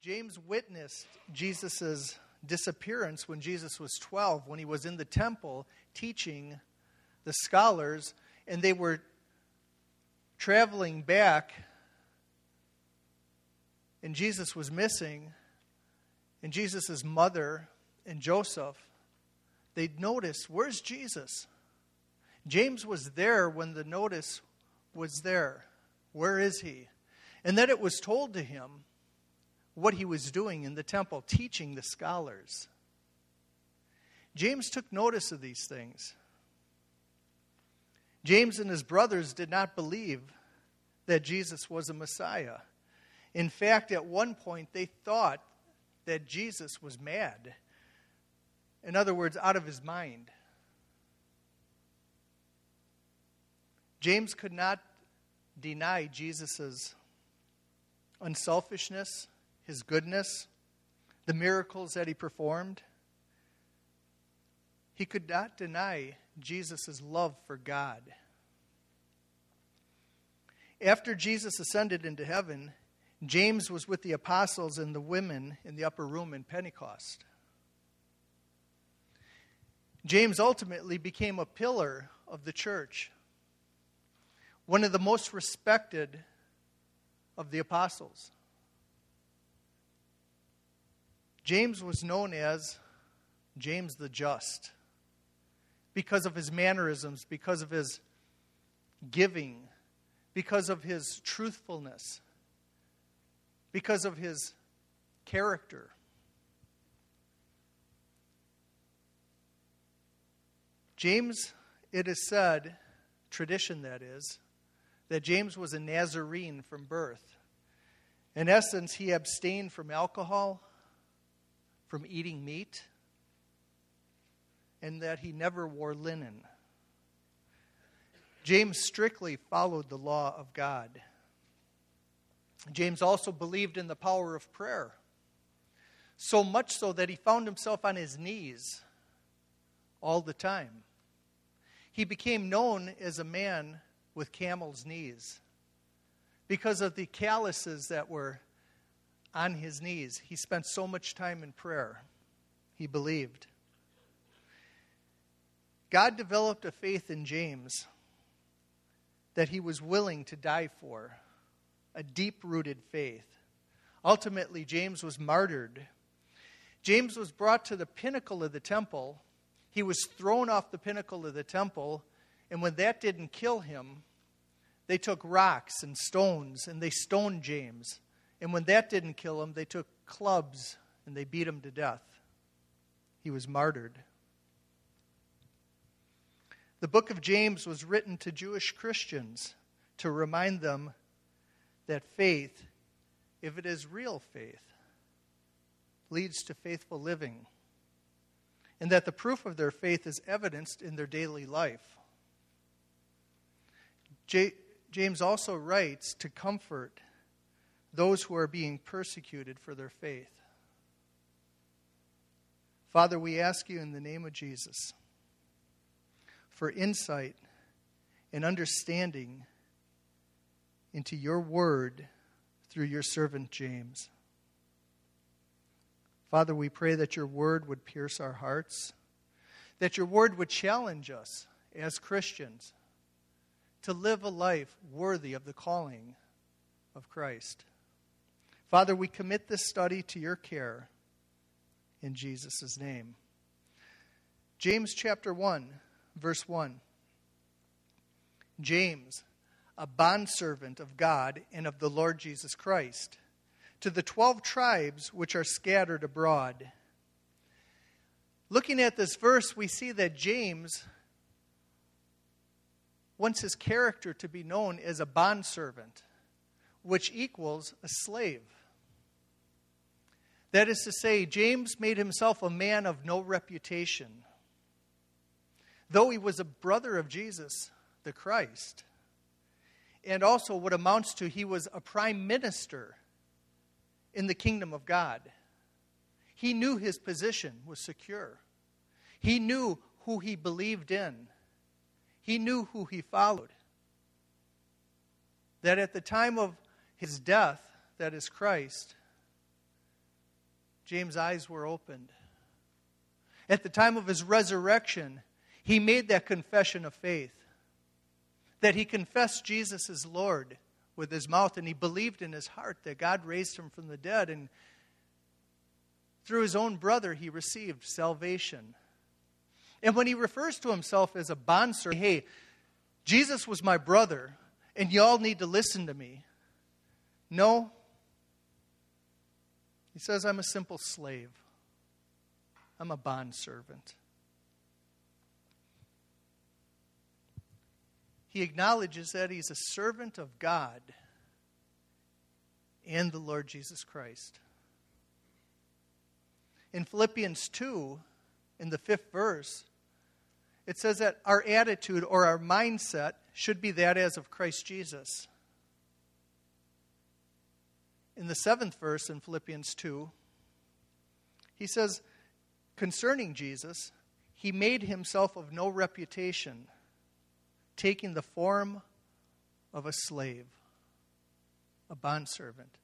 James witnessed Jesus' disappearance when Jesus was 12, when he was in the temple teaching the scholars, and they were traveling back, and Jesus was missing, and Jesus' mother and Joseph, they noticed, where's Jesus? James was there when the notice was there. Where is he? And then it was told to him what he was doing in the temple, teaching the scholars. James took notice of these things. James and his brothers did not believe that Jesus was a Messiah. In fact, at one point, they thought that Jesus was mad. In other words, out of his mind. James could not deny Jesus' unselfishness, his goodness, the miracles that he performed. He could not deny Jesus' love for God. After Jesus ascended into heaven, James was with the apostles and the women in the upper room in Pentecost. James ultimately became a pillar of the church, one of the most respected of the apostles. James was known as James the Just because of his mannerisms, because of his giving, because of his truthfulness, because of his character. James, it is said, tradition that is, that James was a Nazarene from birth. In essence, he abstained from alcohol, from eating meat, and that he never wore linen. James strictly followed the law of God. James also believed in the power of prayer, so much so that he found himself on his knees all the time. He became known as a man with camel's knees because of the calluses that were on his knees. He spent so much time in prayer. He believed. God developed a faith in James that he was willing to die for, a deep-rooted faith. Ultimately, James was martyred. James was brought to the pinnacle of the temple. He was thrown off the pinnacle of the temple, and when that didn't kill him, they took rocks and stones, and they stoned James. And when that didn't kill him, they took clubs, and they beat him to death. He was martyred. The book of James was written to Jewish Christians to remind them that faith, if it is real faith, leads to faithful living, and that the proof of their faith is evidenced in their daily life. James also writes to comfort those who are being persecuted for their faith. Father, we ask you in the name of Jesus for insight and understanding into your word through your servant James. Father, we pray that your word would pierce our hearts, that your word would challenge us as Christians to live a life worthy of the calling of Christ. Father, we commit this study to your care in Jesus' name. James chapter 1, verse 1. James, a bondservant of God and of the Lord Jesus Christ, to the 12 tribes which are scattered abroad. Looking at this verse, we see that James wants his character to be known as a bondservant, which equals a slave. That is to say, James made himself a man of no reputation. Though he was a brother of Jesus, the Christ, and also what amounts to he was a prime minister in the kingdom of God. He knew his position was secure. He knew who he believed in. He knew who he followed. That at the time of his death, that is Christ, James' eyes were opened. At the time of his resurrection, he made that confession of faith, that he confessed Jesus as Lord with his mouth, and he believed in his heart that God raised him from the dead. And through his own brother, he received salvation. And when he refers to himself as a bondservant, hey, Jesus was my brother, and y'all need to listen to me. No. He says, I'm a simple slave. I'm a bondservant. He acknowledges that he's a servant of God and the Lord Jesus Christ. In Philippians 2, in the 5th verse, it says that our attitude or our mindset should be that as of Christ Jesus. In the 7th verse in Philippians 2, he says, concerning Jesus, he made himself of no reputation, taking the form of a slave, a bondservant.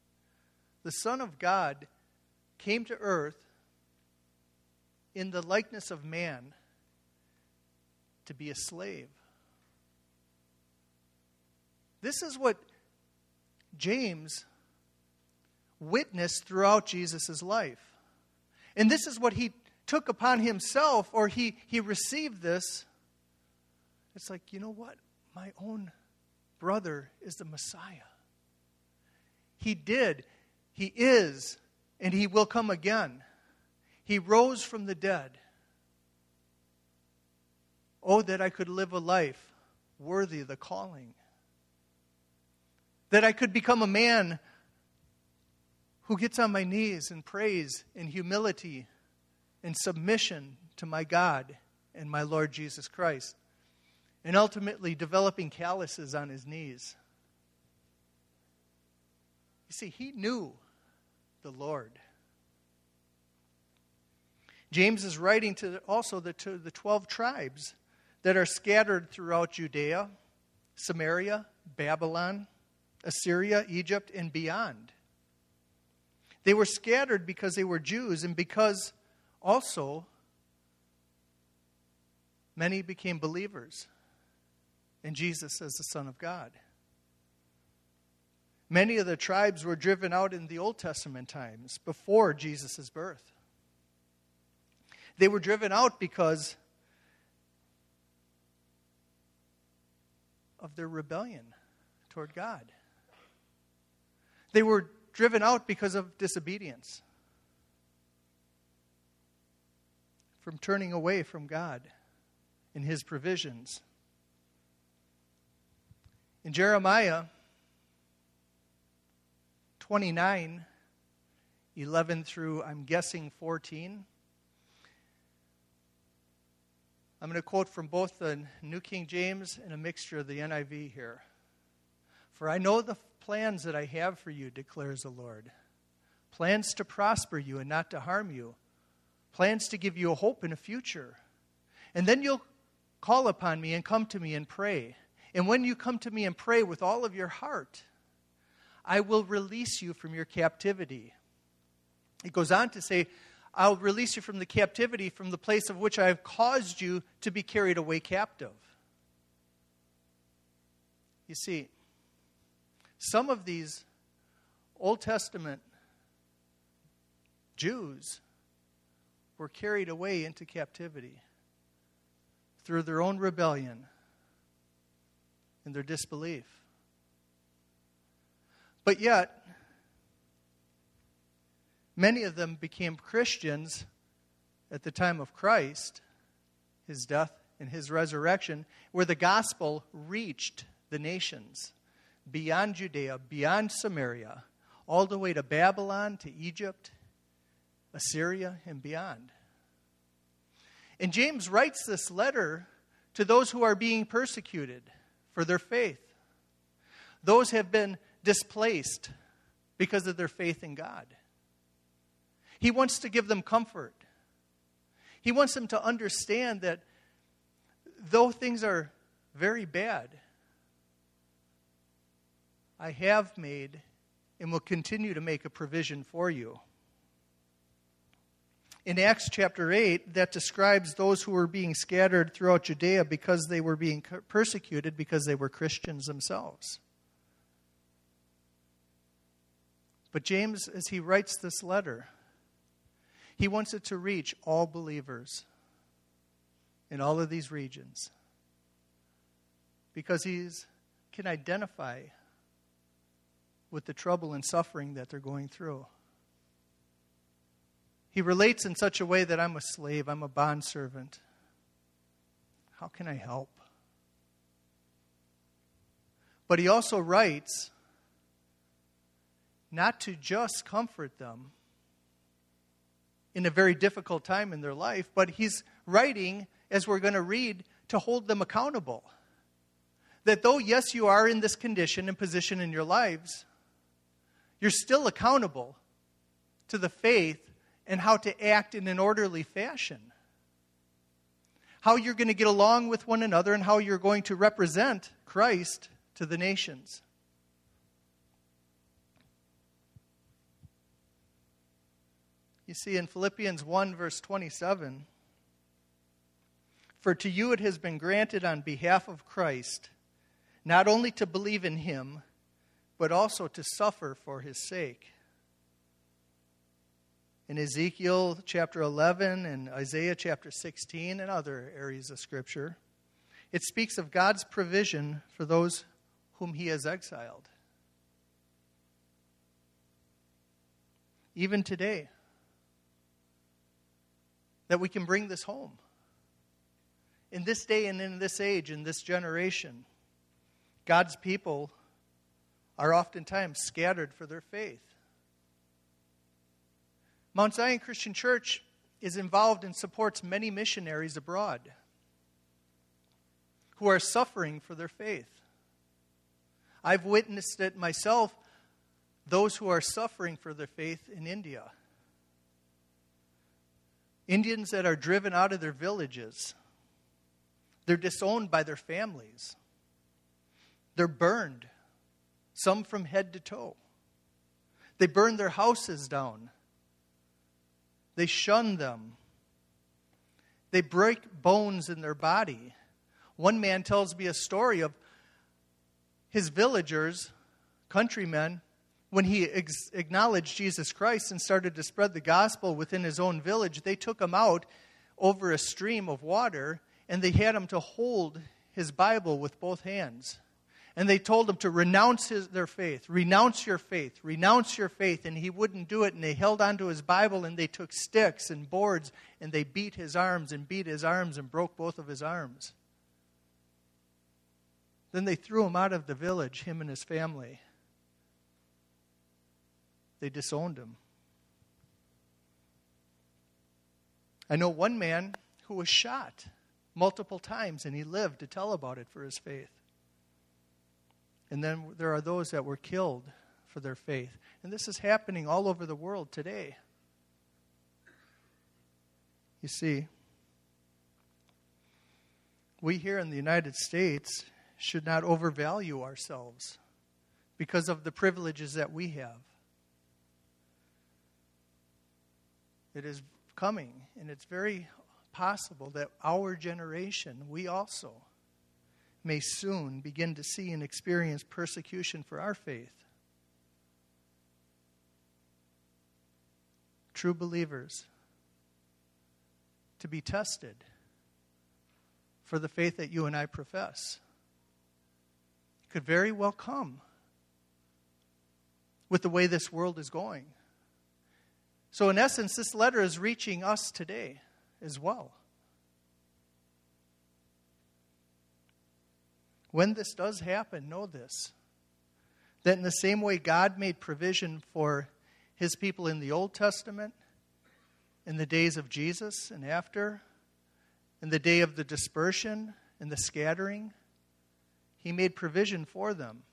The Son of God came to earth in the likeness of man to be a slave. This is what James witnessed throughout Jesus' life. And this is what he took upon himself, or he received this. It's like, you know what? My own brother is the Messiah. He did, he is, and he will come again. He rose from the dead. Oh, that I could live a life worthy of the calling. That I could become a man who gets on my knees in praise, in humility, in submission to my God and my Lord Jesus Christ. And ultimately developing calluses on his knees. You see, he knew the Lord. James is writing to the 12 tribes that are scattered throughout Judea, Samaria, Babylon, Assyria, Egypt, and beyond. They were scattered because they were Jews and because also many became believers in Jesus as the Son of God. Many of the tribes were driven out in the Old Testament times before Jesus' birth. They were driven out because of their rebellion toward God. They were driven out because of disobedience, from turning away from God and his provisions. In Jeremiah 29, 11 through, I'm guessing, 14, I'm going to quote from both the New King James and a mixture of the NIV here. For I know the plans that I have for you, declares the Lord. Plans to prosper you and not to harm you. Plans to give you a hope and a future. And then you'll call upon me and come to me and pray. And when you come to me and pray with all of your heart, I will release you from your captivity. It goes on to say, I'll release you from the captivity, from the place of which I have caused you to be carried away captive. You see, some of these Old Testament Jews were carried away into captivity through their own rebellion and their disbelief. But yet, many of them became Christians at the time of Christ, his death and his resurrection, where the gospel reached the nations beyond Judea, beyond Samaria, all the way to Babylon, to Egypt, Assyria, and beyond. And James writes this letter to those who are being persecuted for their faith. Those have been displaced because of their faith in God. He wants to give them comfort. He wants them to understand that though things are very bad, I have made and will continue to make a provision for you. in Acts chapter 8 that describes those who were being scattered throughout Judea because they were being persecuted because they were Christians themselves. But James, as he writes this letter, he wants it to reach all believers in all of these regions because he can identify with the trouble and suffering that they're going through. He relates in such a way that I'm a slave, I'm a bondservant. How can I help? But he also writes not to just comfort them in a very difficult time in their life, but he's writing, as we're going to read, to hold them accountable. That though, yes, you are in this condition and position in your lives, you're still accountable to the faith and how to act in an orderly fashion. How you're going to get along with one another and how you're going to represent Christ to the nations. You see, in Philippians 1, verse 27, "For to you it has been granted on behalf of Christ, not only to believe in him, but also to suffer for his sake." In Ezekiel chapter 11 and Isaiah chapter 16 and other areas of Scripture, it speaks of God's provision for those whom he has exiled. Even today, that we can bring this home. In this day and in this age, in this generation, God's people are oftentimes scattered for their faith. Mount Zion Christian Church is involved and supports many missionaries abroad who are suffering for their faith. I've witnessed it myself, those who are suffering for their faith in India. Indians that are driven out of their villages. They're disowned by their families. They're burned, some from head to toe. They burn their houses down. They shun them. They break bones in their body. One man tells me a story of his villagers, countrymen, when he acknowledged Jesus Christ and started to spread the gospel within his own village, they took him out over a stream of water and they had him to hold his Bible with both hands. And they told him to renounce their faith, renounce your faith, renounce your faith. And he wouldn't do it. And they held onto his Bible and they took sticks and boards and they beat his arms and broke both of his arms. Then they threw him out of the village, him and his family. They disowned him. I know one man who was shot multiple times and he lived to tell about it for his faith. And then there are those that were killed for their faith. And this is happening all over the world today. You see, we here in the United States should not overvalue ourselves because of the privileges that we have. It is coming, and it's very possible that our generation, we also, may soon begin to see and experience persecution for our faith. True believers to be tested for the faith that you and I profess could very well come with the way this world is going. So in essence, this letter is reaching us today as well. When this does happen, know this, that in the same way God made provision for his people in the Old Testament, in the days of Jesus and after, in the day of the dispersion and the scattering, he made provision for them.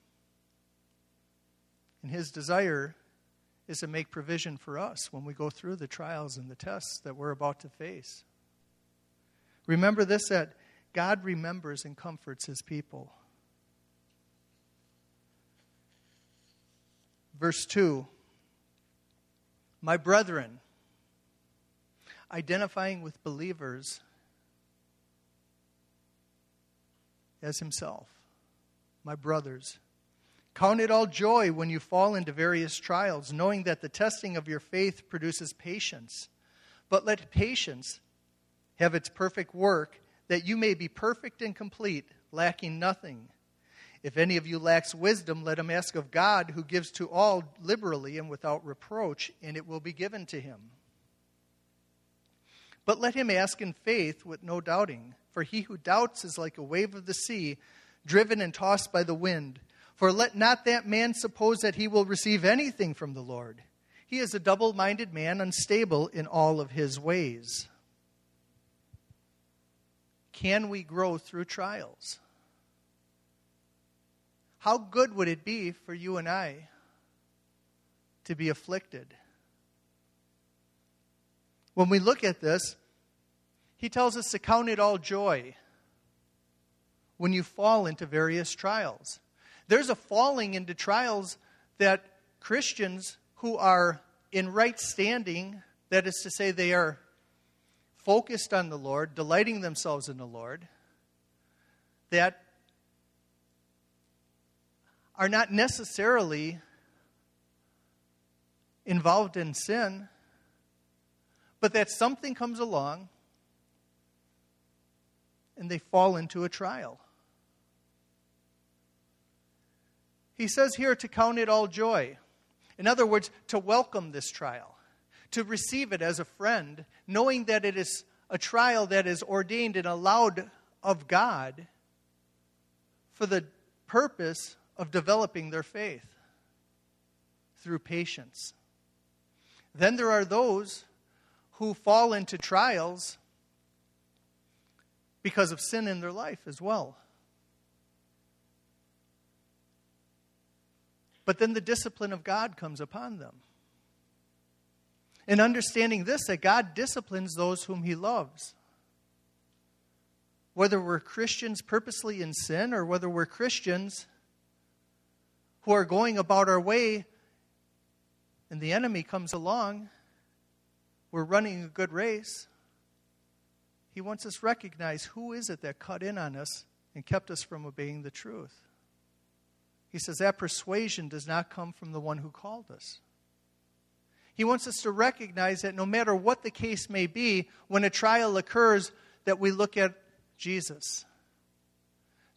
And his desire is to make provision for us when we go through the trials and the tests that we're about to face. Remember this, that God remembers and comforts his people. Verse 2, "My brethren, identifying with believers as himself. My brothers, count it all joy when you fall into various trials, knowing that the testing of your faith produces patience. But let patience have its perfect work, that you may be perfect and complete, lacking nothing. If any of you lacks wisdom, let him ask of God, who gives to all liberally and without reproach, and it will be given to him. But let him ask in faith with no doubting, for he who doubts is like a wave of the sea, driven and tossed by the wind. For let not that man suppose that he will receive anything from the Lord. He is a double-minded man, unstable in all of his ways. Can we grow through trials? How good would it be for you and I to be afflicted? When we look at this, he tells us to count it all joy when you fall into various trials. There's a falling into trials that Christians who are in right standing, that is to say they are focused on the Lord, delighting themselves in the Lord, that are not necessarily involved in sin, but that something comes along and they fall into a trial. He says here to count it all joy. In other words, to welcome this trial, to receive it as a friend, knowing that it is a trial that is ordained and allowed of God for the purpose of developing their faith through patience. Then there are those who fall into trials because of sin in their life as well. But then the discipline of God comes upon them. And understanding this, that God disciplines those whom he loves. Whether we're Christians purposely in sin, or whether we're Christians who are going about our way and the enemy comes along, we're running a good race. He wants us to recognize, who is it that cut in on us and kept us from obeying the truth? He says that persuasion does not come from the one who called us. He wants us to recognize that no matter what the case may be, when a trial occurs, that we look at Jesus.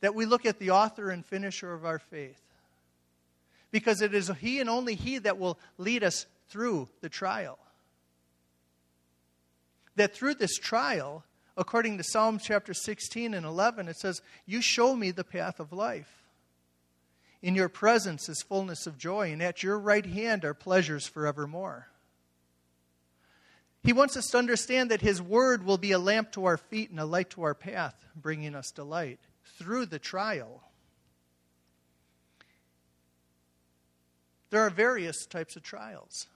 That we look at the author and finisher of our faith. Because it is he and only he that will lead us through the trial. That through this trial, according to Psalm chapter 16 and 11, it says, "You show me the path of life. In your presence is fullness of joy, and at your right hand are pleasures forevermore." He wants us to understand that his word will be a lamp to our feet and a light to our path, bringing us delight through the trial. There are various types of trials,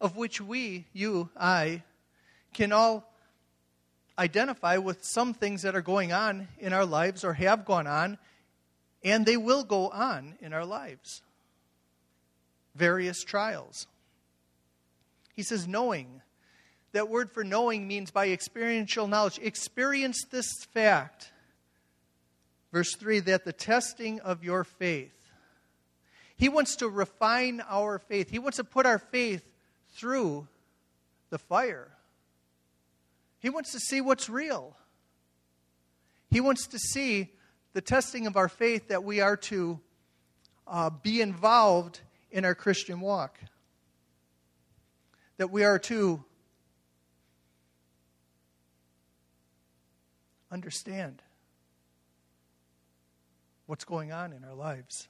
of which we, you, I, can all identify with some things that are going on in our lives or have gone on, and they will go on in our lives. Various trials. He says knowing. That word for knowing means by experiential knowledge. Experience this fact. Verse 3, that the testing of your faith. He wants to refine our faith. He wants to put our faith through the fire. He wants to see what's real. He wants to see the testing of our faith, that we are to be involved in our Christian walk. That we are to understand what's going on in our lives.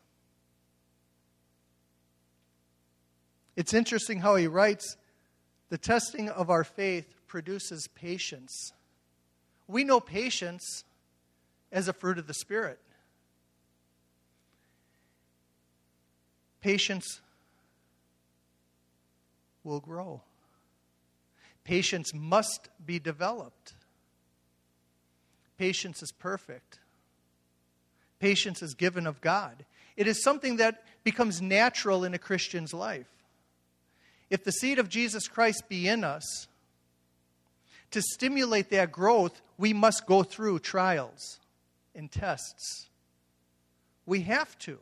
It's interesting how he writes, the testing of our faith produces patience. We know patience as a fruit of the Spirit. Patience will grow. Patience must be developed. Patience is perfect. Patience is given of God. It is something that becomes natural in a Christian's life. If the seed of Jesus Christ be in us, to stimulate that growth, we must go through trials and tests. We have to.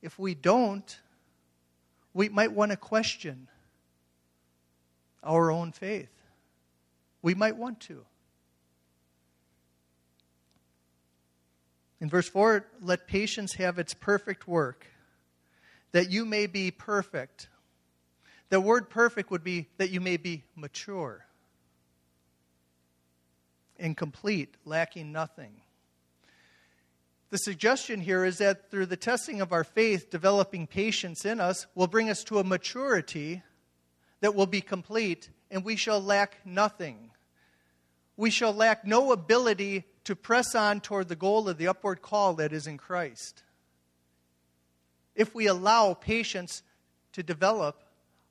If we don't, we might want to question our own faith. We might want to. In verse 4, let patience have its perfect work, that you may be perfect. The word perfect would be that you may be mature and complete, lacking nothing. The suggestion here is that through the testing of our faith, developing patience in us will bring us to a maturity that will be complete, and we shall lack nothing. We shall lack no ability to press on toward the goal of the upward call that is in Christ, if we allow patience to develop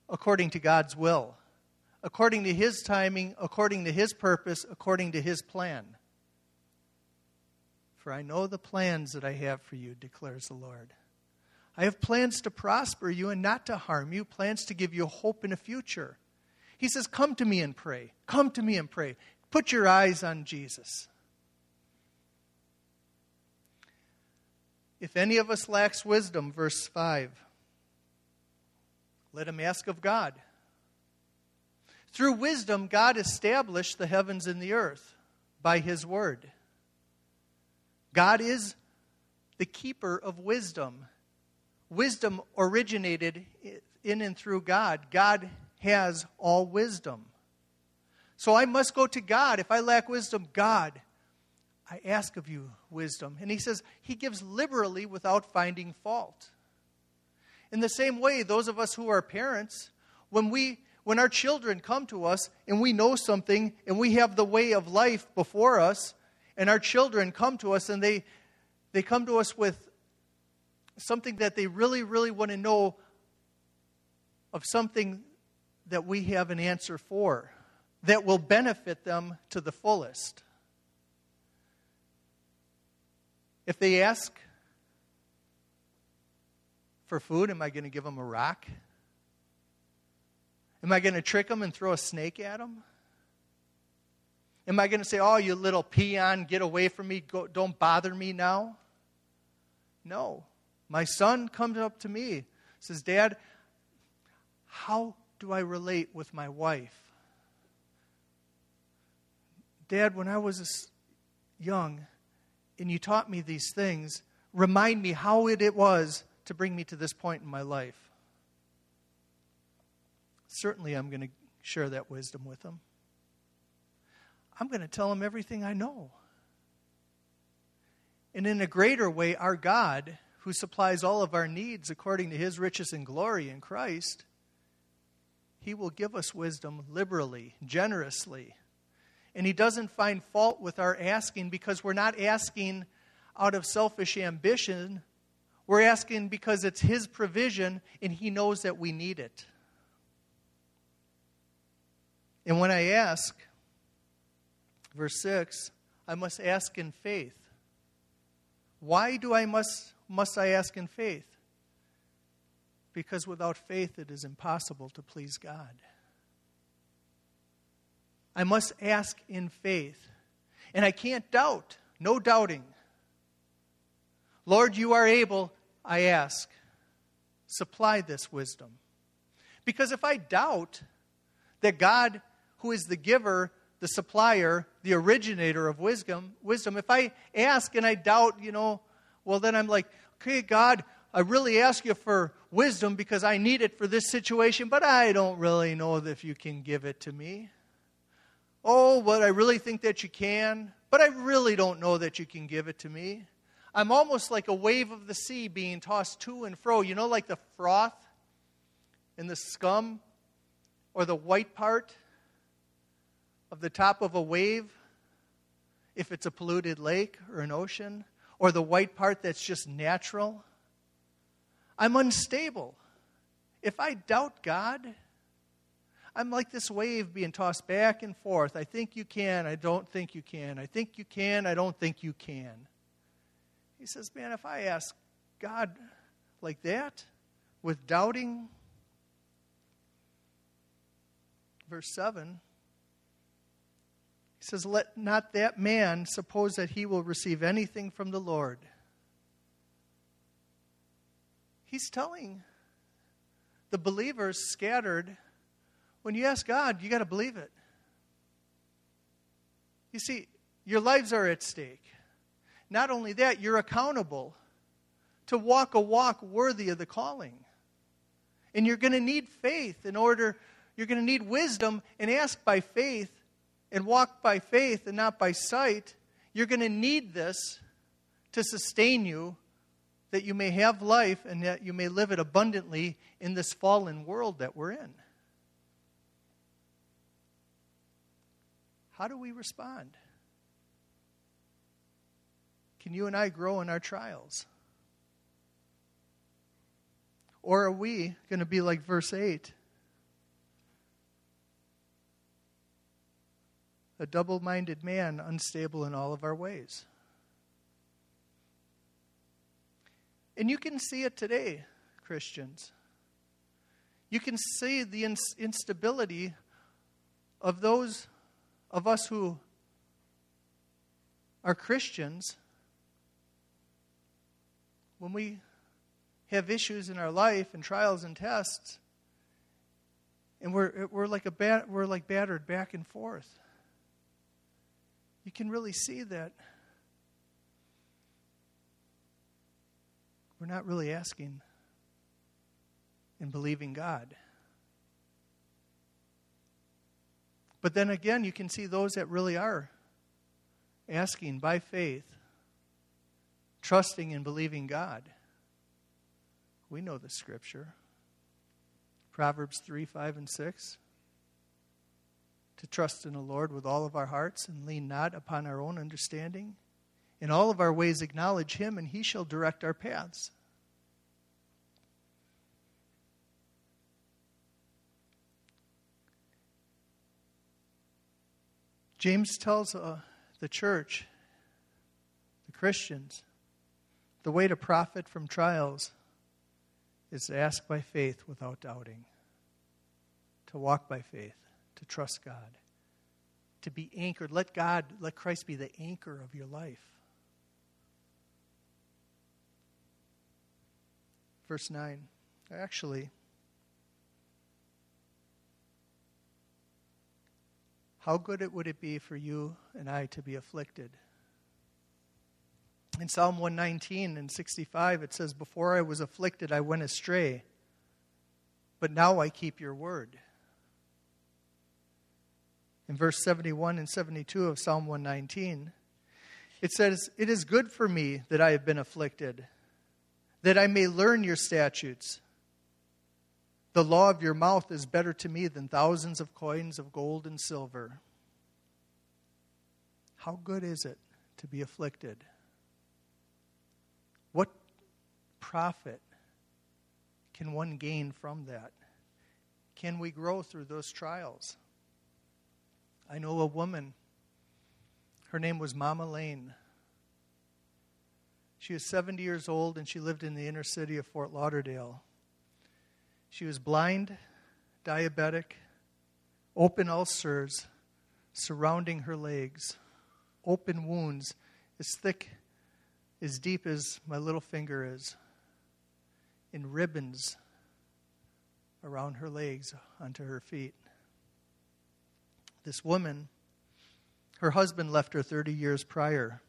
according to God's will, according to His timing, according to His purpose, according to His plan. For I know the plans that I have for you, declares the Lord. I have plans to prosper you and not to harm you, plans to give you hope in a future. He says, come to me and pray. Come to me and pray. Put your eyes on Jesus. If any of us lacks wisdom, verse 5, let him ask of God. Through wisdom, God established the heavens and the earth by His word. God is the keeper of wisdom. Wisdom originated in and through God. God has all wisdom. So I must go to God. If I lack wisdom, God, I ask of you wisdom. And He says, He gives liberally without finding fault. In the same way, those of us who are parents, when our children come to us and we know something and we have the way of life before us, and our children come to us and they come to us with something that they really, really want to know of something that we have an answer for that will benefit them to the fullest. If they ask for food, am I going to give them a rock? Am I going to trick them and throw a snake at them? Am I going to say, oh, you little peon, get away from me, go, don't bother me now? No. My son comes up to me, says, Dad, how do I relate with my wife? Dad, when I was young, and you taught me these things, remind me how it was to bring me to this point in my life. Certainly I'm going to share that wisdom with them. I'm going to tell them everything I know. And in a greater way, our God, who supplies all of our needs according to His riches and glory in Christ, He will give us wisdom liberally, generously. And He doesn't find fault with our asking because we're not asking out of selfish ambition. We're asking because it's His provision and He knows that we need it. And when I ask, verse 6, I must ask in faith. Why do I must I ask in faith? Because without faith it is impossible to please God. I must ask in faith. And I can't doubt. No doubting. Lord, you are able, I ask. Supply this wisdom. Because if I doubt that God, who is the giver, the supplier, the originator of wisdom, if I ask and I doubt, well, then I'm like, okay, God, I really ask you for wisdom because I need it for this situation, but I don't really know if you can give it to me. Oh, but I really think that you can, but I really don't know that you can give it to me. I'm almost like a wave of the sea being tossed to and fro, like the froth and the scum or the white part of the top of a wave, if it's a polluted lake or an ocean, or the white part that's just natural. I'm unstable. If I doubt God, I'm like this wave being tossed back and forth. I think you can. I don't think you can. I think you can. I don't think you can. He says, man, if I ask God like that, with doubting, verse 7, he says, "Let not that man suppose that he will receive anything from the Lord." He's telling the believers scattered, when you ask God, you got to believe it. You see, your lives are at stake. Not only that, you're accountable to walk a walk worthy of the calling. And you're going to need faith in order, you're going to need wisdom and ask by faith and walk by faith and not by sight. You're going to need this to sustain you, that you may have life and that you may live it abundantly in this fallen world that we're in. How do we respond? Can you and I grow in our trials? Or are we going to be like verse 8? A double-minded man, unstable in all of our ways. And you can see it today, Christians. You can see the instability of those of us who are Christians when we have issues in our life and trials and tests, and we're like battered back and forth. You can really see that we're not really asking and believing God. But then again, you can see those that really are asking by faith, trusting and believing God. We know the scripture. Proverbs 3, 5, and 6. To trust in the Lord with all of our hearts and lean not upon our own understanding. In all of our ways acknowledge him, and he shall direct our paths. James tells the church, the Christians, the way to profit from trials is to ask by faith without doubting, to walk by faith, to trust God, to be anchored. Let Christ be the anchor of your life. Verse 9, actually, how good would it be for you and I to be afflicted? In Psalm 119 and 65, it says, "Before I was afflicted, I went astray, but now I keep your word." In verse 71 and 72 of Psalm 119, it says, "It is good for me that I have been afflicted, that I may learn your statutes. The law of your mouth is better to me than thousands of coins of gold and silver." How good is it to be afflicted? What profit can one gain from that? Can we grow through those trials? I know a woman, her name was Mama Lane. She was 70 years old, and she lived in the inner city of Fort Lauderdale. She was blind, diabetic, open ulcers surrounding her legs, open wounds as thick as deep as my little finger is, in ribbons around her legs onto her feet. This woman, her husband left her 30 years prior.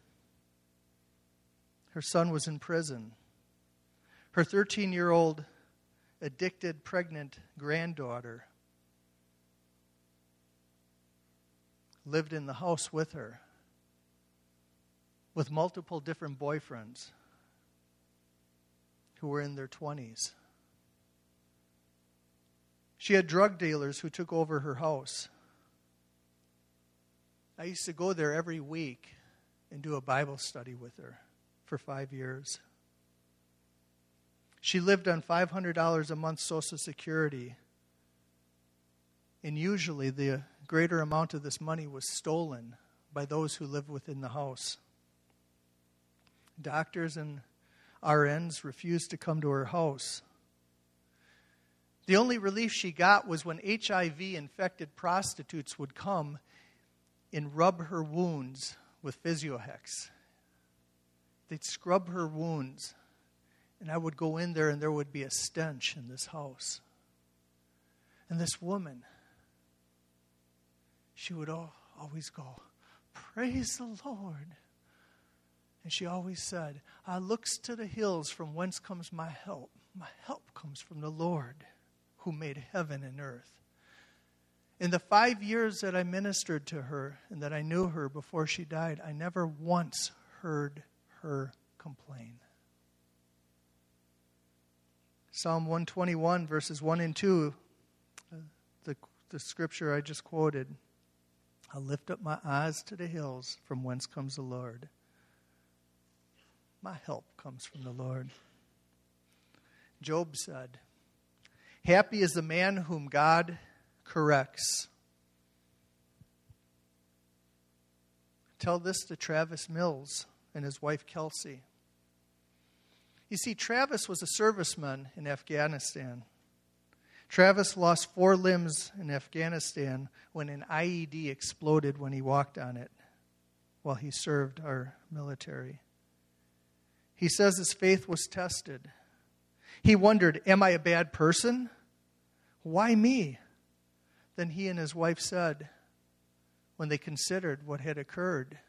Her son was in prison. Her 13-year-old addicted pregnant granddaughter lived in the house with her, with multiple different boyfriends who were in their 20s. She had drug dealers who took over her house. I used to go there every week and do a Bible study with her for 5 years. She lived on $500 a month Social Security, and usually the greater amount of this money was stolen by those who lived within the house. Doctors and RNs refused to come to her house. The only relief she got was when HIV-infected prostitutes would come and rub her wounds with Physiohex. They'd scrub her wounds, and I would go in there, and there would be a stench in this house. And this woman, she would always go, "Praise the Lord." And she always said, "I looks to the hills from whence comes my help. My help comes from the Lord who made heaven and earth." In the 5 years that I ministered to her and that I knew her before she died, I never once heard her complain. Psalm 121, verses 1 and 2, the scripture I just quoted, "I lift up my eyes to the hills from whence comes the Lord. My help comes from the Lord." Job said, "Happy is the man whom God corrects." Tell this to Travis Mills and his wife Kelsey. You see, Travis was a serviceman in Afghanistan. Travis lost 4 limbs in Afghanistan when an IED exploded when he walked on it while he served our military. He says his faith was tested. He wondered, "Am I a bad person? Why me?" Then he and his wife said, when they considered what had occurred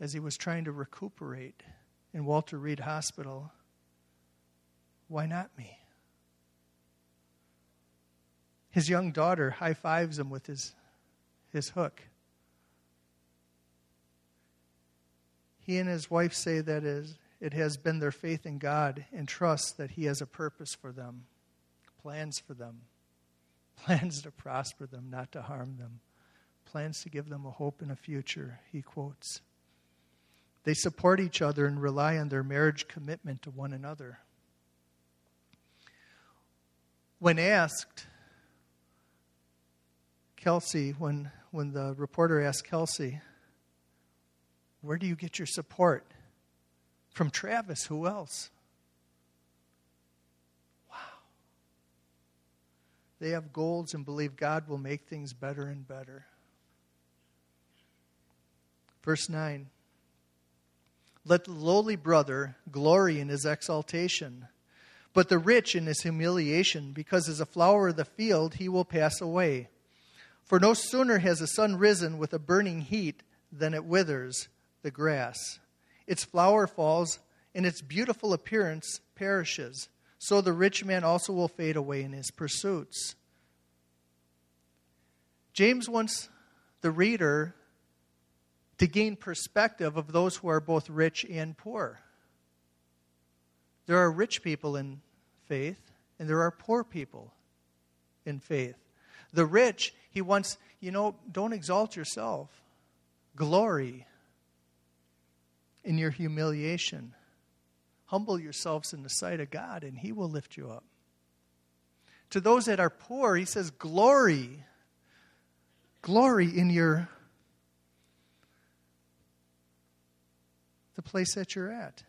as he was trying to recuperate in Walter Reed Hospital, "Why not me?" His young daughter high-fives him with his hook. He and his wife say that it has been their faith in God and trust that He has a purpose for them, plans to prosper them, not to harm them, plans to give them a hope and a future, he quotes. They support each other and rely on their marriage commitment to one another. When asked, Kelsey, when the reporter asked Kelsey, "Where do you get your support?" "From Travis, who else?" Wow. They have goals and believe God will make things better and better. Verse 9. "Let the lowly brother glory in his exaltation, but the rich in his humiliation, because as a flower of the field he will pass away. For no sooner has the sun risen with a burning heat than it withers the grass. Its flower falls, and its beautiful appearance perishes. So the rich man also will fade away in his pursuits." James wants the reader to gain perspective of those who are both rich and poor. There are rich people in faith, and there are poor people in faith. The rich, he wants, don't exalt yourself. Glory in your humiliation. Humble yourselves in the sight of God, and He will lift you up. To those that are poor, He says, "Glory. Glory in the place that you're at."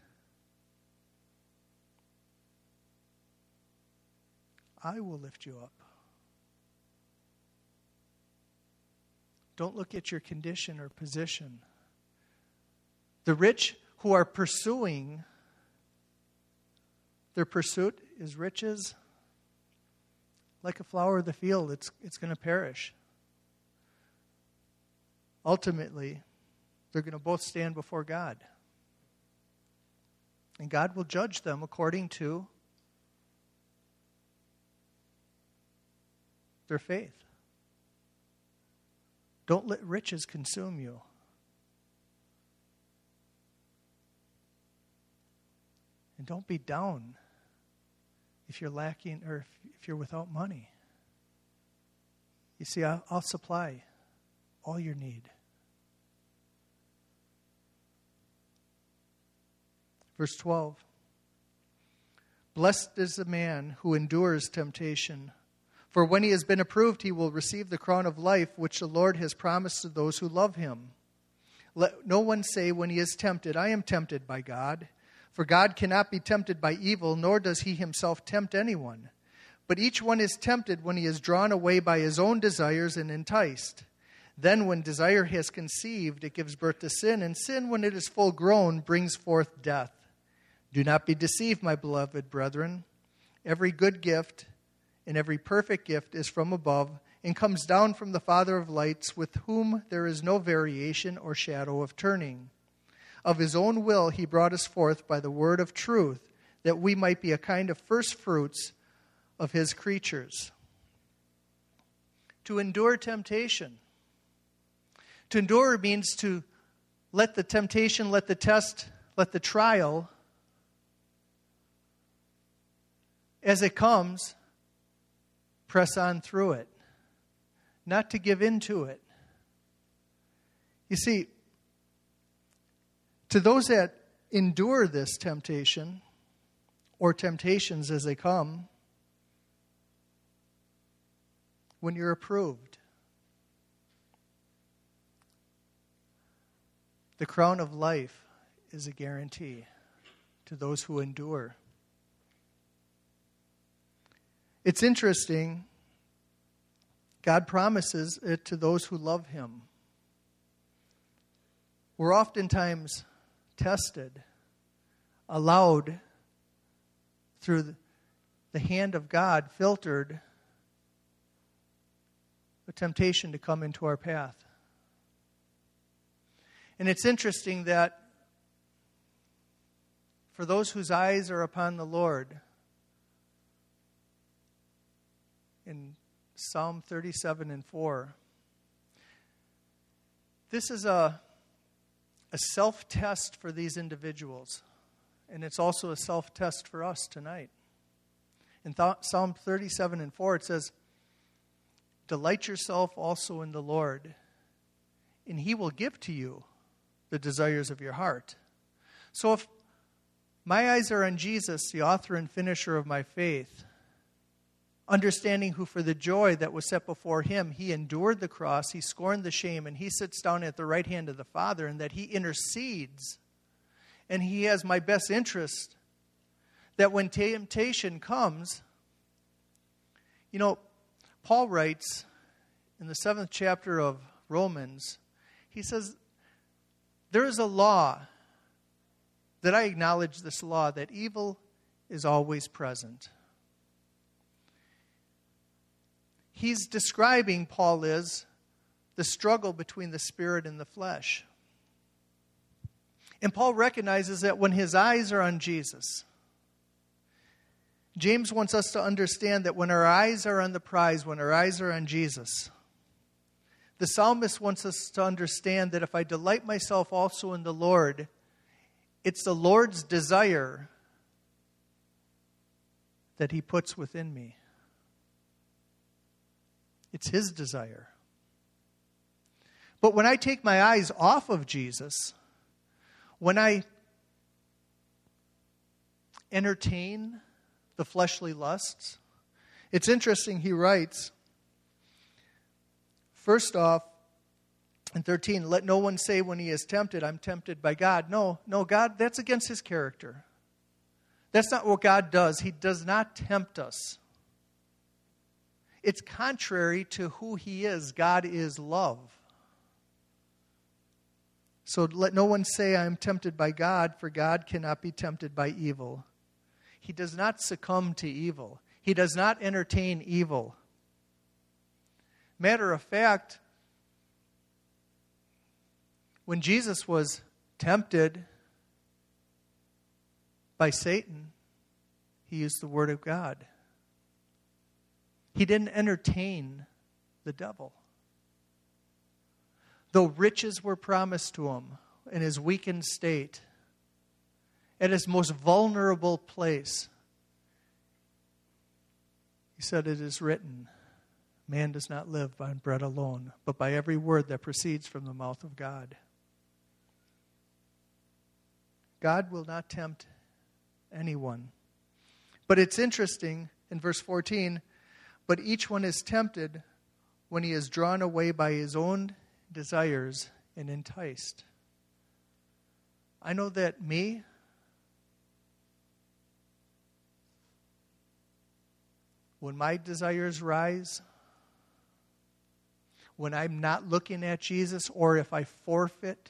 I will lift you up. Don't look at your condition or position. The rich who are pursuing, their pursuit is riches. Like a flower of the field, it's going to perish. Ultimately, they're going to both stand before God. And God will judge them according to their faith. Don't let riches consume you. And don't be down if you're lacking or if you're without money. You see, I'll supply all your need. Verse 12. "Blessed is the man who endures temptation, for when he has been approved, he will receive the crown of life which the Lord has promised to those who love him. Let no one say when he is tempted, 'I am tempted by God.' For God cannot be tempted by evil, nor does He Himself tempt anyone. But each one is tempted when he is drawn away by his own desires and enticed. Then when desire has conceived, it gives birth to sin, and sin, when it is full grown, brings forth death. Do not be deceived, my beloved brethren. Every good gift and every perfect gift is from above and comes down from the Father of lights, with whom there is no variation or shadow of turning. Of his own will he brought us forth by the word of truth, that we might be a kind of first fruits of his creatures. To endure temptation. To endure means to let the temptation, let the test, let the trial, as it comes, press on through it. Not to give in to it. You see, to those that endure this temptation, or temptations as they come, when you're approved, the crown of life is a guarantee to those who endure. It's interesting. God promises it to those who love him. We're oftentimes tested, allowed through the hand of God, filtered, a temptation to come into our path. And it's interesting that for those whose eyes are upon the Lord, in Psalm 37:4. This is a self-test for these individuals. And it's also a self-test for us tonight. In Psalm 37:4, it says, "Delight yourself also in the Lord, and he will give to you the desires of your heart." So if my eyes are on Jesus, the author and finisher of my faith, understanding who for the joy that was set before him, he endured the cross, he scorned the shame, and he sits down at the right hand of the Father, and that he intercedes, and he has my best interest, that when temptation comes, you know, Paul writes in the 7th chapter of Romans, he says, there is a law, that I acknowledge this law, that evil is always present. He's describing, Paul is, the struggle between the spirit and the flesh. And Paul recognizes that when his eyes are on Jesus, James wants us to understand that when our eyes are on the prize, when our eyes are on Jesus, the psalmist wants us to understand that if I delight myself also in the Lord, it's the Lord's desire that he puts within me. It's his desire. But when I take my eyes off of Jesus, when I entertain the fleshly lusts, it's interesting, he writes, first off, in 13, let no one say when he is tempted, I'm tempted by God. No, God, that's against his character. That's not what God does. He does not tempt us. It's contrary to who he is. God is love. So let no one say I am tempted by God, for God cannot be tempted by evil. He does not succumb to evil. He does not entertain evil. Matter of fact, when Jesus was tempted by Satan, he used the word of God. He didn't entertain the devil. Though riches were promised to him in his weakened state, at his most vulnerable place, he said, it is written, man does not live by bread alone, but by every word that proceeds from the mouth of God. God will not tempt anyone. But it's interesting, in verse 14, but each one is tempted when he is drawn away by his own desires and enticed. I know that me, When my desires rise, when I'm not looking at Jesus, or if I forfeit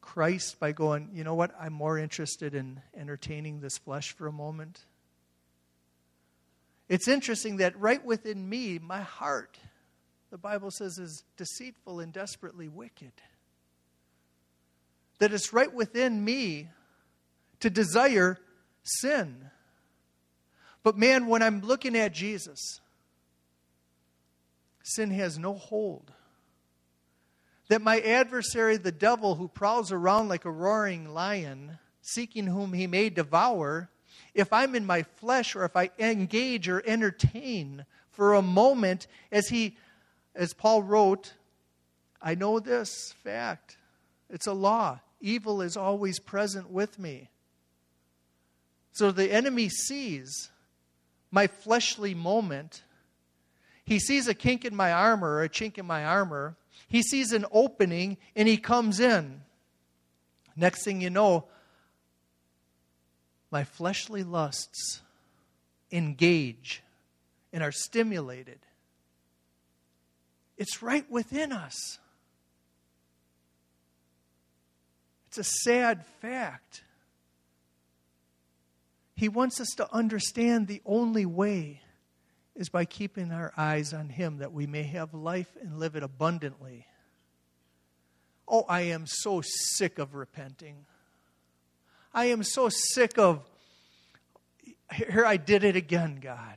Christ by going, you know what, I'm more interested in entertaining this flesh for a moment. It's interesting that right within me, my heart, the Bible says, is deceitful and desperately wicked. That it's right within me to desire sin. But man, when I'm looking at Jesus, sin has no hold. That my adversary, the devil, who prowls around like a roaring lion, seeking whom he may devour, if I'm in my flesh or if I engage or entertain for a moment, as Paul wrote, I know this fact. It's a law. Evil is always present with me. So the enemy sees my fleshly moment. He sees a kink in my armor, or a chink in my armor. He sees an opening, and he comes in. Next thing you know, my fleshly lusts engage and are stimulated. It's right within us. It's a sad fact. He wants us to understand the only way is by keeping our eyes on Him, that we may have life and live it abundantly. Oh, I am so sick of repenting. I am so sick of, here I did it again, God.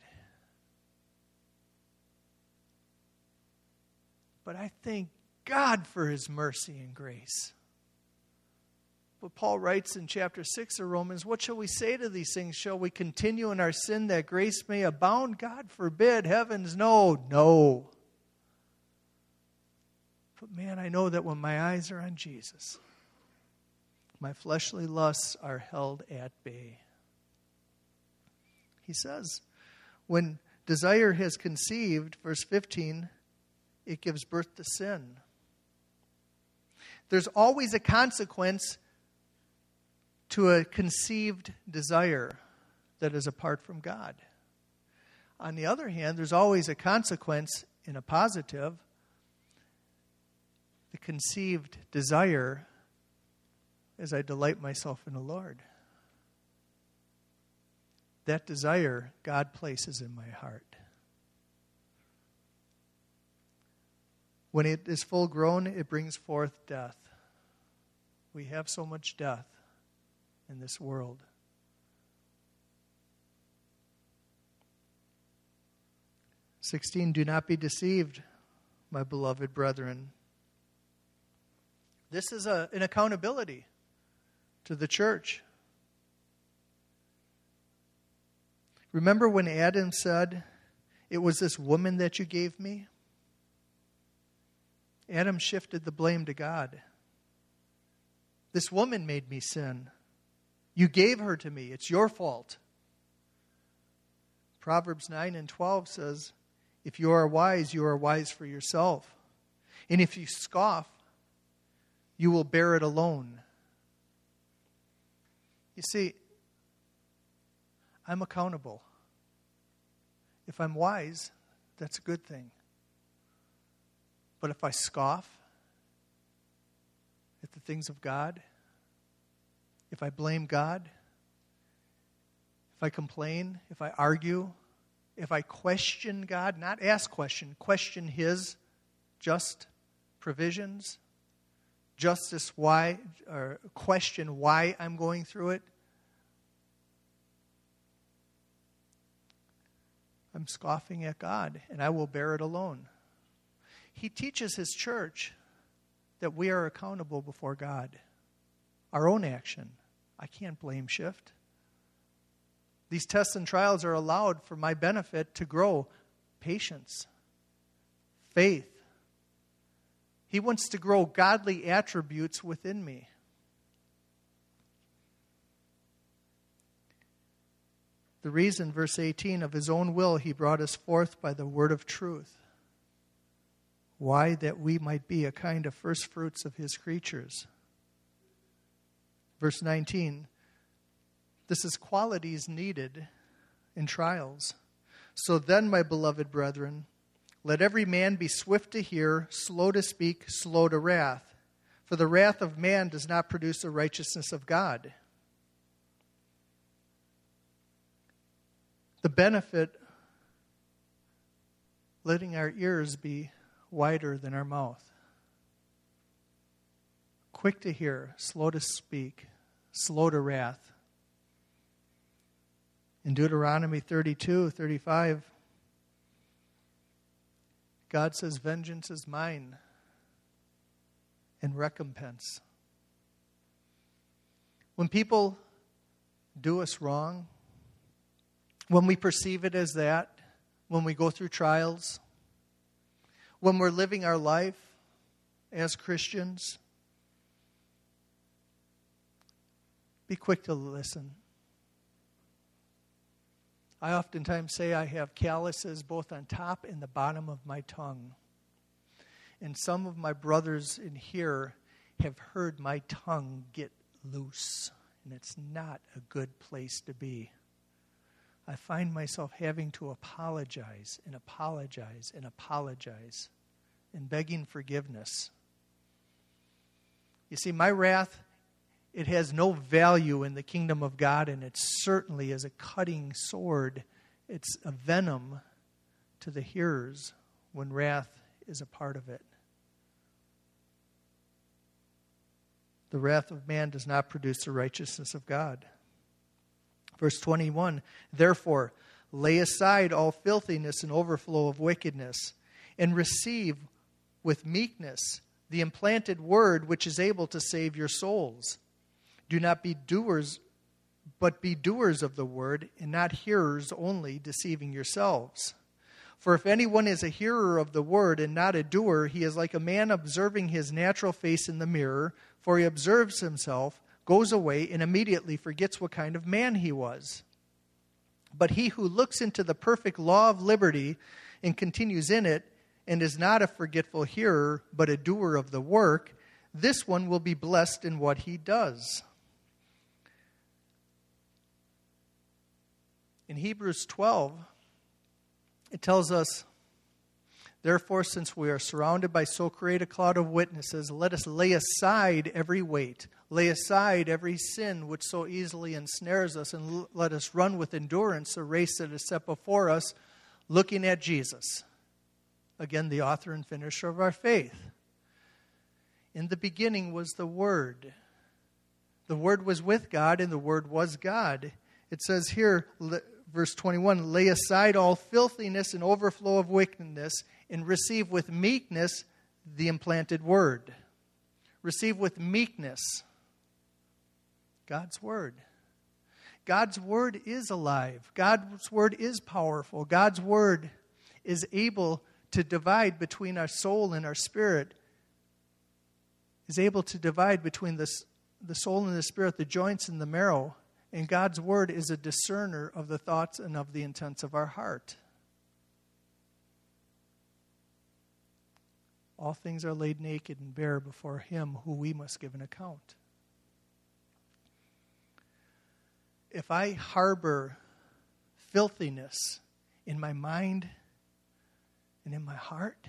But I thank God for His mercy and grace. But Paul writes in chapter 6 of Romans, what shall we say to these things? Shall we continue in our sin that grace may abound? God forbid. Heavens, no. But man, I know that when my eyes are on Jesus, my fleshly lusts are held at bay. He says, when desire has conceived, verse 15, it gives birth to sin. There's always a consequence to a conceived desire that is apart from God. On the other hand, there's always a consequence in a positive. The conceived desire is I delight myself in the Lord. That desire God places in my heart. When it is full grown, it brings forth death. We have so much death in this world. Verse 16, do not be deceived, my beloved brethren. This is an accountability to the church. Remember when Adam said, it was this woman that you gave me? Adam shifted the blame to God. This woman made me sin. You gave her to me. It's your fault. Proverbs 9:12 says, if you are wise for yourself. And if you scoff, you will bear it alone. You see, I'm accountable. If I'm wise, that's a good thing. But if I scoff at the things of God, if I blame God, if I complain, if I argue, if I question God, not ask question His just provisions, justice why, or question why I'm going through it, I'm scoffing at God, and I will bear it alone. He teaches His church that we are accountable before God. Our own action. I can't blame shift. These tests and trials are allowed for my benefit to grow patience, faith. He wants to grow godly attributes within me. The reason, verse 18, of His own will He brought us forth by the word of truth. Why? That we might be a kind of first fruits of His creatures. Verse 19, this is qualities needed in trials. So then, my beloved brethren, let every man be swift to hear, slow to speak, slow to wrath. For the wrath of man does not produce the righteousness of God. The benefit, letting our ears be wider than our mouth. Quick to hear, slow to speak, slow to wrath. In Deuteronomy 32:35, God says, vengeance is mine and recompense. When people do us wrong, when we perceive it as that, when we go through trials, when we're living our life as Christians, be quick to listen. I oftentimes say I have calluses both on top and the bottom of my tongue. And some of my brothers in here have heard my tongue get loose. And it's not a good place to be. I find myself having to apologize and apologize and apologize and begging forgiveness. You see, my wrath, it has no value in the kingdom of God, and it certainly is a cutting sword. It's a venom to the hearers when wrath is a part of it. The wrath of man does not produce the righteousness of God. Verse 21, therefore, lay aside all filthiness and overflow of wickedness, and receive with meekness the implanted word which is able to save your souls. Do not be doers, but be doers of the word, and not hearers only, deceiving yourselves. For if anyone is a hearer of the word and not a doer, he is like a man observing his natural face in the mirror, for he observes himself, goes away, and immediately forgets what kind of man he was. But he who looks into the perfect law of liberty and continues in it, and is not a forgetful hearer, but a doer of the work, this one will be blessed in what he does. In Hebrews 12, it tells us, therefore, since we are surrounded by so great a cloud of witnesses, let us lay aside every weight, lay aside every sin which so easily ensnares us, and let us run with endurance the race that is set before us, looking at Jesus. Again, the author and finisher of our faith. In the beginning was the Word. The Word was with God, and the Word was God. It says here, verse 21, lay aside all filthiness and overflow of wickedness, and receive with meekness the implanted word. Receive with meekness God's word. God's word is alive. God's word is powerful. God's word is able to divide between our soul and our spirit. Is able to divide between the soul and the spirit, the joints and the marrow. And God's word is a discerner of the thoughts and of the intents of our heart. All things are laid naked and bare before him who we must give an account. If I harbor filthiness in my mind and in my heart,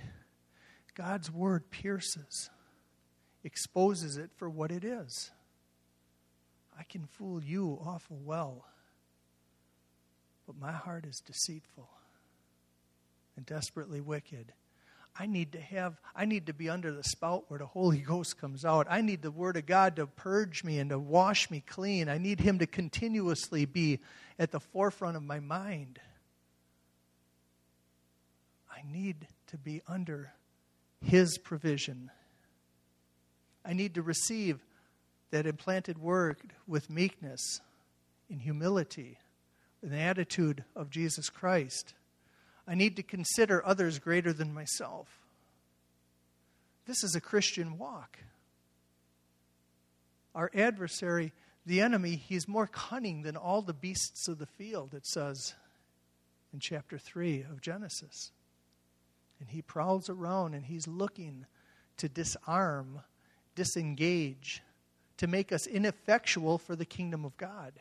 God's word pierces, exposes it for what it is. I can fool you awful well, but my heart is deceitful and desperately wicked. I need to be under the spout where the Holy Ghost comes out. I need the Word of God to purge me and to wash me clean. I need Him to continuously be at the forefront of my mind. I need to be under His provision. I need to receive that implanted word with meekness, in humility, with an attitude of Jesus Christ. I need to consider others greater than myself. This is a Christian walk. Our adversary, the enemy, he's more cunning than all the beasts of the field, it says in chapter 3 of Genesis. And he prowls around and he's looking to disarm, disengage, to make us ineffectual for the kingdom of God.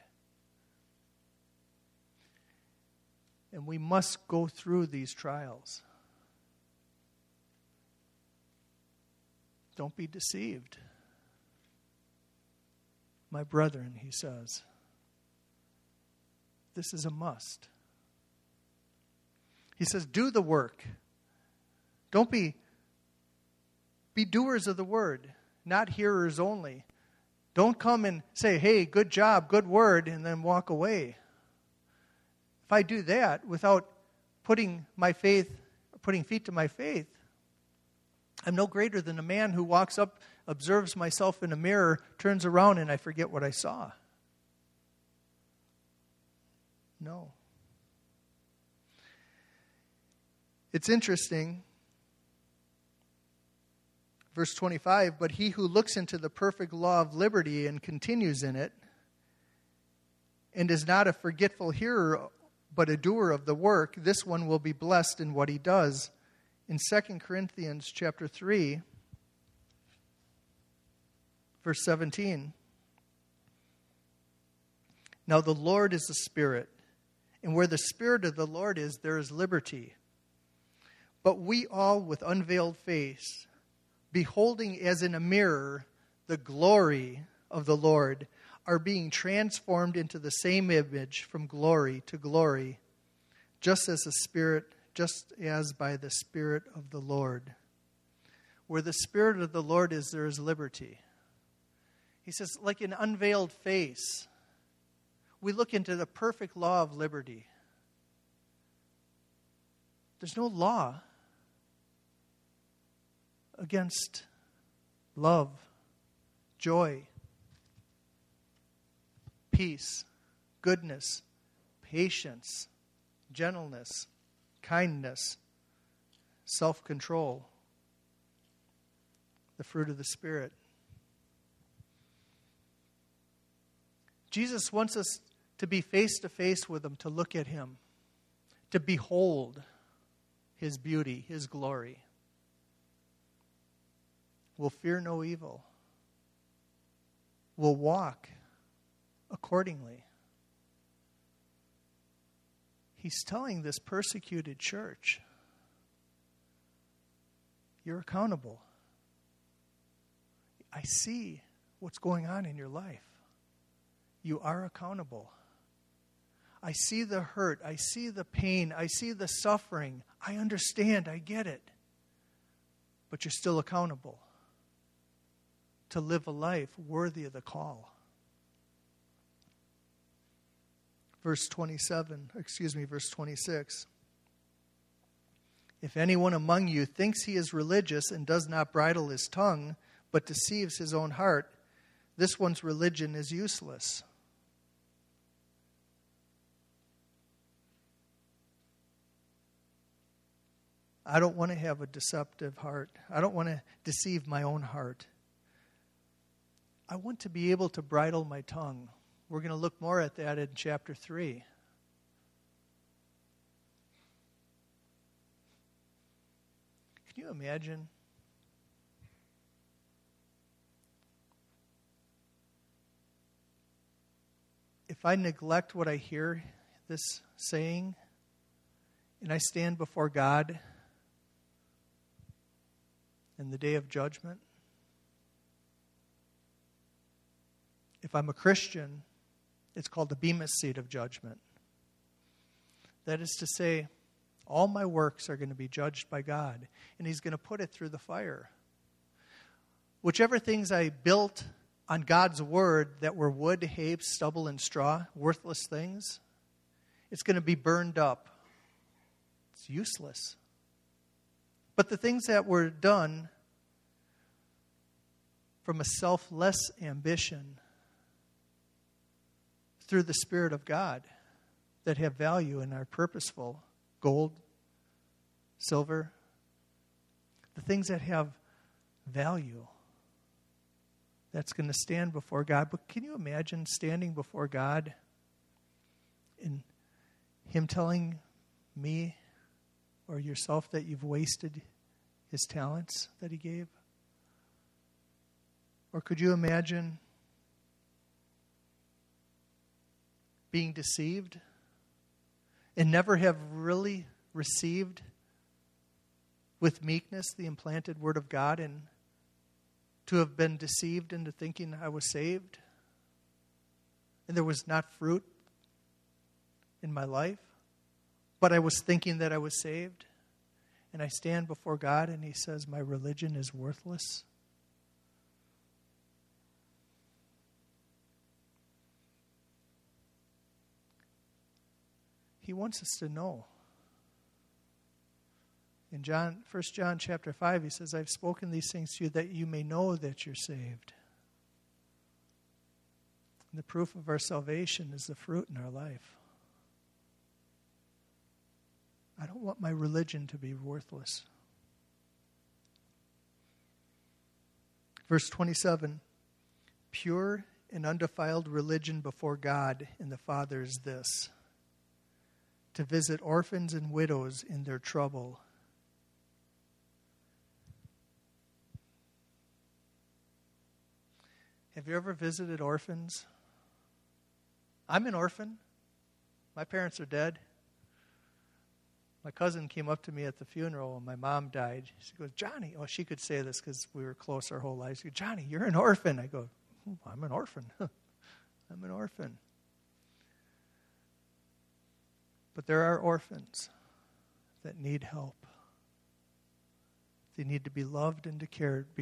And we must go through these trials. Don't be deceived. My brethren, he says, this is a must. He says, do the work. Don't be doers of the word, not hearers only. Don't come and say, hey, good job, good word, and then walk away. If I do that without putting feet to my faith, I'm no greater than a man who walks up, observes myself in a mirror, turns around, and I forget what I saw. No. It's interesting. Verse 25, but he who looks into the perfect law of liberty and continues in it, and is not a forgetful hearer, but a doer of the work, this one will be blessed in what he does. In 2 Corinthians chapter 3, verse 17, now the Lord is the Spirit, and where the Spirit of the Lord is, there is liberty. But we all, with unveiled face, beholding as in a mirror the glory of the Lord, are being transformed into the same image from glory to glory, just as by the Spirit of the Lord. Where the Spirit of the Lord is, there is liberty. He says, like an unveiled face, we look into the perfect law of liberty. There's no law against love, joy, peace, goodness, patience, gentleness, kindness, self-control, the fruit of the Spirit. Jesus wants us to be face-to-face with him, to look at him, to behold his beauty, his glory. We'll fear no evil. We'll walk accordingly. He's telling this persecuted church, you're accountable. I see what's going on in your life. You are accountable. I see the hurt. I see the pain. I see the suffering. I understand. I get it. But you're still accountable to live a life worthy of the call. Verse 26. If anyone among you thinks he is religious and does not bridle his tongue, but deceives his own heart, this one's religion is useless. I don't want to have a deceptive heart. I don't want to deceive my own heart. I want to be able to bridle my tongue. We're going to look more at that in chapter 3. Can you imagine? If I neglect what I hear, this saying, and I stand before God in the day of judgment, if I'm a Christian, it's called the Bema seat of judgment. That is to say, all my works are going to be judged by God, and he's going to put it through the fire. Whichever things I built on God's word that were wood, hay, stubble, and straw, worthless things, it's going to be burned up. It's useless. But the things that were done from a selfless ambition through the Spirit of God that have value and are purposeful, gold, silver, the things that have value, that's going to stand before God. But can you imagine standing before God and him telling me or yourself that you've wasted his talents that he gave? Or could you imagine being deceived and never have really received with meekness the implanted word of God, and to have been deceived into thinking I was saved, and there was not fruit in my life, but I was thinking that I was saved. And I stand before God and he says, my religion is worthless. He wants us to know. In 1 John chapter 5, he says, I've spoken these things to you that you may know that you're saved. And the proof of our salvation is the fruit in our life. I don't want my religion to be worthless. Verse 27, pure and undefiled religion before God and the Father is this, to visit orphans and widows in their trouble. Have you ever visited orphans? I'm an orphan. My parents are dead. My cousin came up to me at the funeral when my mom died. She goes, Johnny. Oh, she could say this because we were close our whole lives. She goes, Johnny, you're an orphan. I go, I'm an orphan. I'm an orphan. But there are orphans that need help. They need to be loved and be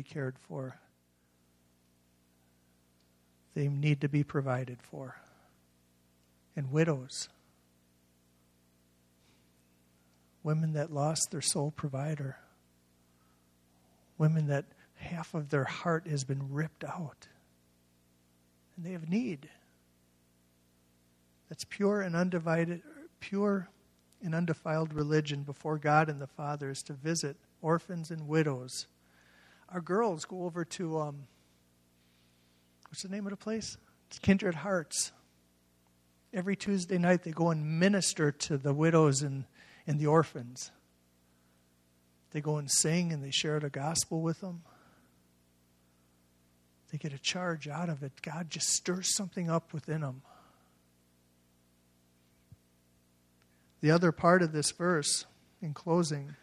cared for. They need to be provided for. And widows. Women that lost their sole provider. Women that half of their heart has been ripped out. And they have need. That's pure and undefiled religion before God and the Father is to visit orphans and widows. Our girls go over to, what's the name of the place? It's Kindred Hearts. Every Tuesday night they go and minister to the widows and the orphans. They go and sing and they share the gospel with them. They get a charge out of it. God just stirs something up within them. The other part of this verse, in closing,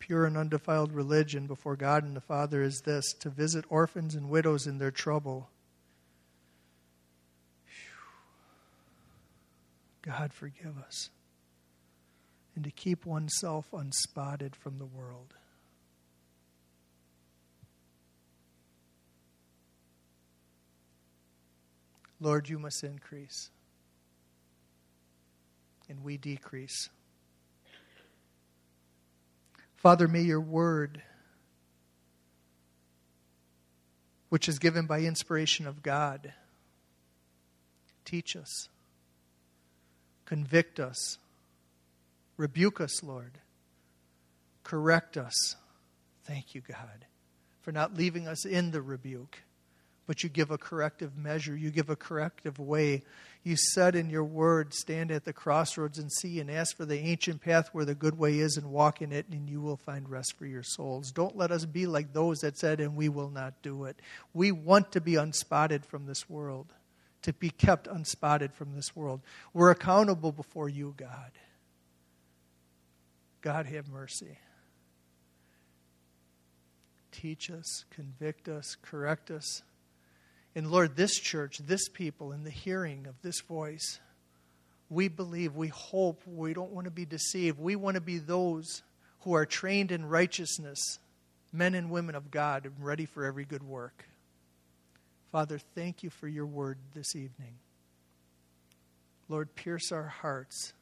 pure and undefiled religion before God and the Father is this, to visit orphans and widows in their trouble. God forgive us. And to keep oneself unspotted from the world. Lord, you must increase, and we decrease. Father, may your word, which is given by inspiration of God, teach us, convict us, rebuke us, Lord. Correct us. Thank you, God, for not leaving us in the rebuke, but you give a corrective measure. You give a corrective way. You said in your word, stand at the crossroads and see and ask for the ancient path where the good way is and walk in it, and you will find rest for your souls. Don't let us be like those that said, and we will not do it. We want to be unspotted from this world, to be kept unspotted from this world. We're accountable before you, God. God, have mercy. Teach us, convict us, correct us. And Lord, this church, this people, in the hearing of this voice, we believe, we hope, we don't want to be deceived. We want to be those who are trained in righteousness, men and women of God, and ready for every good work. Father, thank you for your word this evening. Lord, pierce our hearts.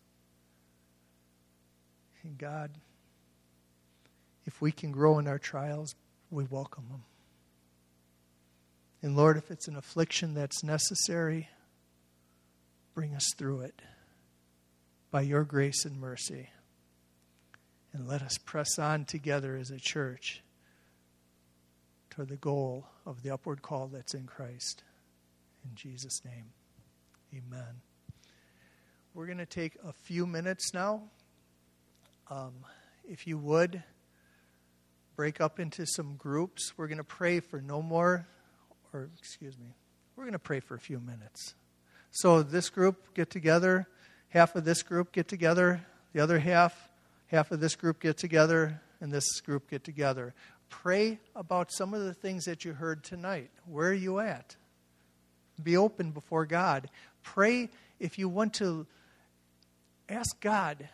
And God, if we can grow in our trials, we welcome them. And Lord, if it's an affliction that's necessary, bring us through it by your grace and mercy. And let us press on together as a church toward the goal of the upward call that's in Christ. In Jesus' name, amen. We're going to take a few minutes now. If you would, break up into some groups. We're going to pray for we're going to pray for a few minutes. So this group, get together half of this group get together, the other half of this group get together, and this group get together. Pray about some of the things that you heard tonight. Where are you at? Be open before God. Pray if you want to. Ask God,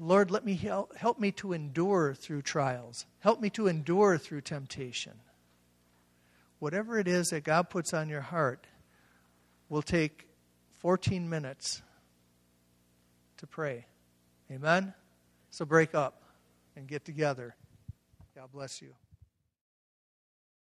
Lord, let me help me to endure through trials. Help me to endure through temptation. Whatever it is that God puts on your heart will take 14 minutes to pray. Amen? So break up and get together. God bless you.